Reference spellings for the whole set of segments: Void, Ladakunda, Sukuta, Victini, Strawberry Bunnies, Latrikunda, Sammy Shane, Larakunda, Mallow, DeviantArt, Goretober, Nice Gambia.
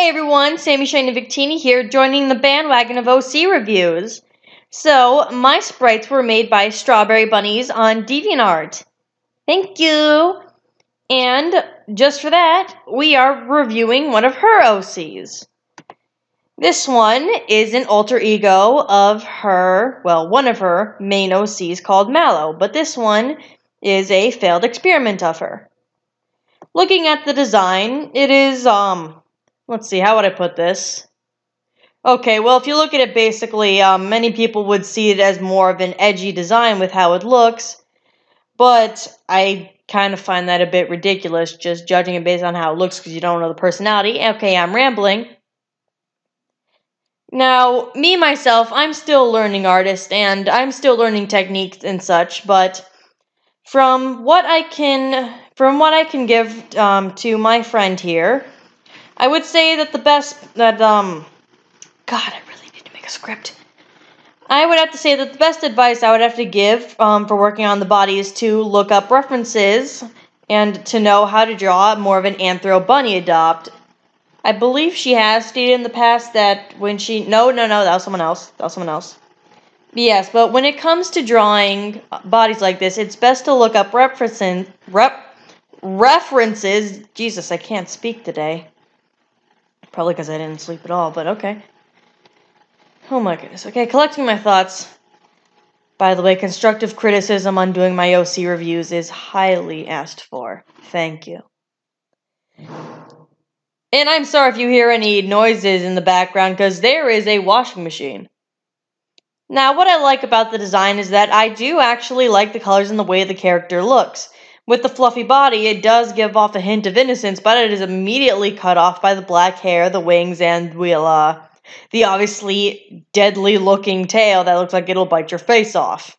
Hey everyone, Sammy Shane and Victini here, joining the bandwagon of OC reviews. So, my sprites were made by Strawberry Bunnies on DeviantArt. Thank you! And, just for that, we are reviewing one of her OCs. This one is an alter ego of her, well, one of her main OCs called Mallow, but this one is a failed experiment of her. Looking at the design, it is, let's see, how would I put this? Okay, well, if you look at it basically, many people would see it as more of an edgy design with how it looks, but I kind of find that a bit ridiculous, just judging it based on how it looks because you don't know the personality. Okay, I'm rambling. Now, me, myself, I'm still learning artist, and I'm still learning techniques and such, but from what I can give to my friend here, I would say that the best, God, I really need to make a script. I would have to say that the best advice I would have to give for working on the body is to look up references and to know how to draw more of an anthro bunny adopt. I believe she has stated in the past that when she, no, that was someone else, Yes, but when it comes to drawing bodies like this, it's best to look up references, Jesus, I can't speak today. Probably because I didn't sleep at all, but okay. Oh my goodness. Okay, collecting my thoughts. By the way, constructive criticism on doing my OC reviews is highly asked for. Thank you. And I'm sorry if you hear any noises in the background, because there is a washing machine. Now, what I like about the design is that I do actually like the colors and the way the character looks. With the fluffy body, it does give off a hint of innocence, but it is immediately cut off by the black hair, the wings, and the obviously deadly-looking tail that looks like it'll bite your face off.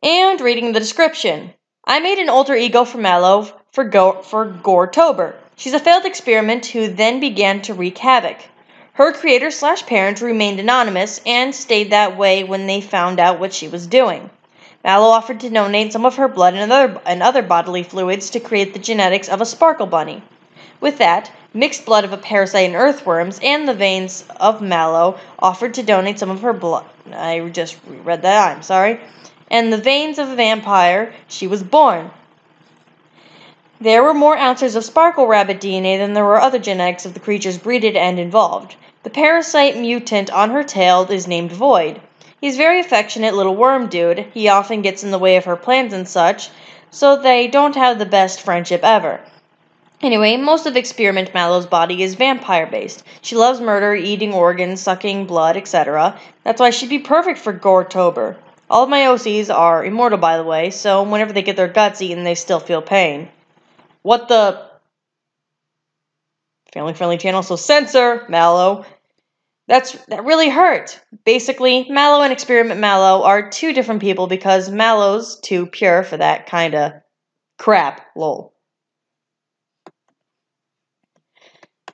And reading the description. I made an alter ego for Mallow for Goretober. She's a failed experiment who then began to wreak havoc. Her creator/parents remained anonymous and stayed that way when they found out what she was doing. Mallow offered to donate some of her blood and other bodily fluids to create the genetics of a sparkle bunny. With that, mixed blood of a parasite and earthworms and the veins of Mallow offered to donate some of her blood. I just read that, I'm sorry. And the veins of a vampire, she was born. There were more ounces of sparkle rabbit DNA than there were other genetics of the creatures breeded and involved. The parasite mutant on her tail is named Void. He's a very affectionate little worm dude. He often gets in the way of her plans and such, so they don't have the best friendship ever. Anyway, most of Experiment Mallow's body is vampire-based. She loves murder, eating organs, sucking blood, etc. That's why she'd be perfect for Goretober. All of my OCs are immortal, by the way, so whenever they get their guts eaten, they still feel pain. What the... Family-friendly channel, so censor Mallow. That really hurt. Basically, Mallow and Experiment Mallow are two different people because Mallow's too pure for that kind of crap, lol.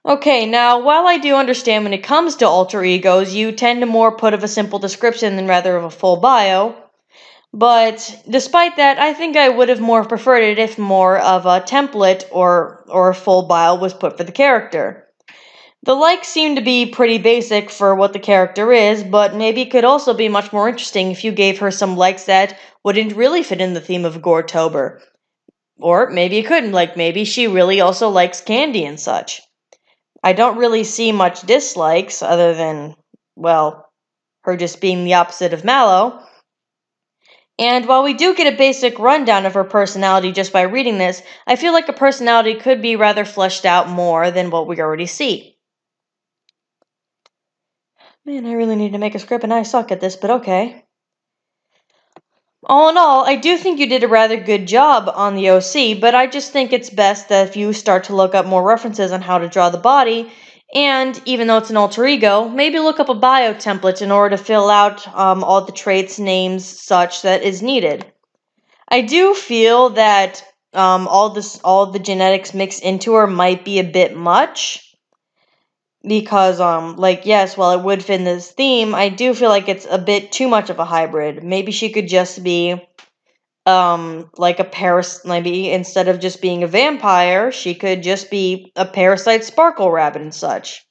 Okay, now, while I do understand when it comes to alter egos, you tend to more put of a simple description than rather of a full bio. But, despite that, I think I would have more preferred it if more of a template or a full bio was put for the character. The likes seem to be pretty basic for what the character is, but maybe it could also be much more interesting if you gave her some likes that wouldn't really fit in the theme of Goretober. Or maybe it couldn't, like maybe she really also likes candy and such. I don't really see much dislikes other than, well, her just being the opposite of Mallow. And while we do get a basic rundown of her personality just by reading this, I feel like a personality could be rather fleshed out more than what we already see. Man, I really need to make a script, and I suck at this, but okay. All in all, I do think you did a rather good job on the OC, but I just think it's best that if you start to look up more references on how to draw the body, and, even though it's an alter ego, maybe look up a bio template in order to fill out all the traits, names, such that is needed. I do feel that all the genetics mixed into her might be a bit much. Because, like, yes, while it would fit in this theme, I do feel like it's a bit too much of a hybrid. Maybe she could just be like a parasite, maybe instead of just being a vampire, she could just be a parasite sparkle rabbit and such.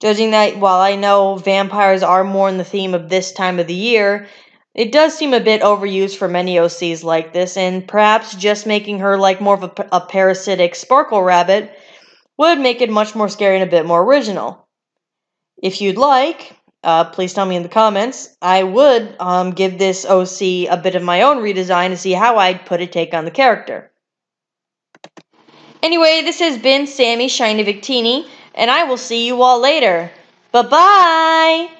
Judging that, while I know vampires are more in the theme of this time of the year, it does seem a bit overused for many OCs like this, and perhaps just making her like more of a parasitic sparkle rabbit would make it much more scary and a bit more original. If you'd like, please tell me in the comments. I would give this OC a bit of my own redesign to see how I'd put a take on the character. Anyway, this has been Sammy Shiny Victini, and I will see you all later. Bye-bye!